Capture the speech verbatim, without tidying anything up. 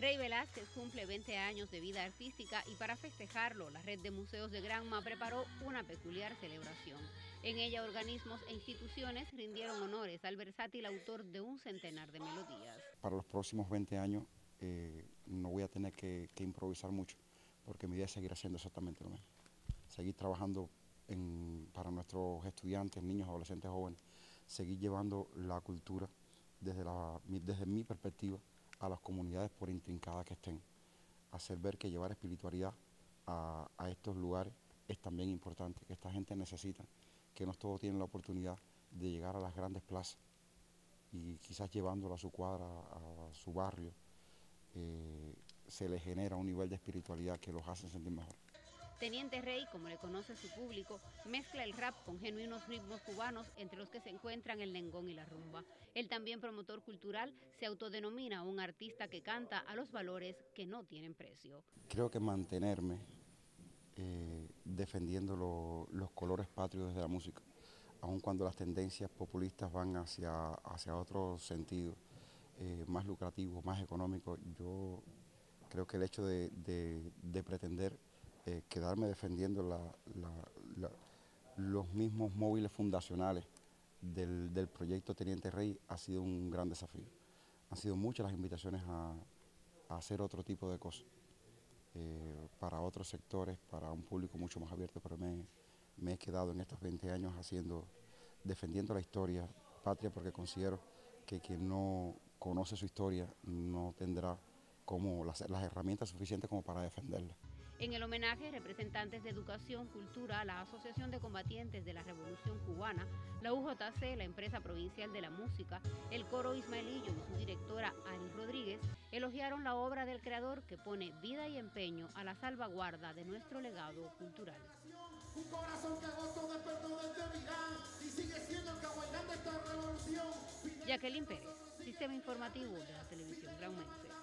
Rey Velázquez cumple veinte años de vida artística y para festejarlo, la Red de Museos de Granma preparó una peculiar celebración. En ella, organismos e instituciones rindieron honores al versátil autor de un centenar de melodías. Para los próximos veinte años eh, no voy a tener que, que improvisar mucho, porque mi idea es seguir haciendo exactamente lo mismo. Seguir trabajando en, para nuestros estudiantes, niños, adolescentes, jóvenes, seguir llevando la cultura desde, la, desde mi perspectiva a las comunidades por intrincadas que estén, hacer ver que llevar espiritualidad a, a estos lugares es también importante, que esta gente necesita, que no todos tienen la oportunidad de llegar a las grandes plazas y quizás llevándola a su cuadra, a su barrio, eh, se les genera un nivel de espiritualidad que los hace sentir mejor. Teniente Rey, como le conoce su público, mezcla el rap con genuinos ritmos cubanos, entre los que se encuentran el lengón y la rumba. El también promotor cultural se autodenomina un artista que canta a los valores que no tienen precio. Creo que mantenerme eh, defendiendo lo, los colores patrios de la música, aun cuando las tendencias populistas van hacia, hacia otro sentido, eh, más lucrativo, más económico, yo creo que el hecho de, de, de pretender Eh, quedarme defendiendo la, la, la, los mismos móviles fundacionales del, del proyecto Teniente Rey ha sido un gran desafío. Han sido muchas las invitaciones a, a hacer otro tipo de cosas, eh, para otros sectores, para un público mucho más abierto, pero me, me he quedado en estos veinte años haciendo, defendiendo la historia patria, porque considero que quien no conoce su historia no tendrá como las, las herramientas suficientes como para defenderla. En el homenaje, representantes de Educación, Cultura, la Asociación de Combatientes de la Revolución Cubana, la U J C, la Empresa Provincial de la Música, el Coro Ismaelillo y su directora Ari Rodríguez elogiaron la obra del creador que pone vida y empeño a la salvaguarda de nuestro legado cultural. Un corazón que agotó de perdón desde Vigán y sigue siendo el cabalgante de esta revolución. Jacqueline Pérez, Sistema Informativo de la Televisión Granmense.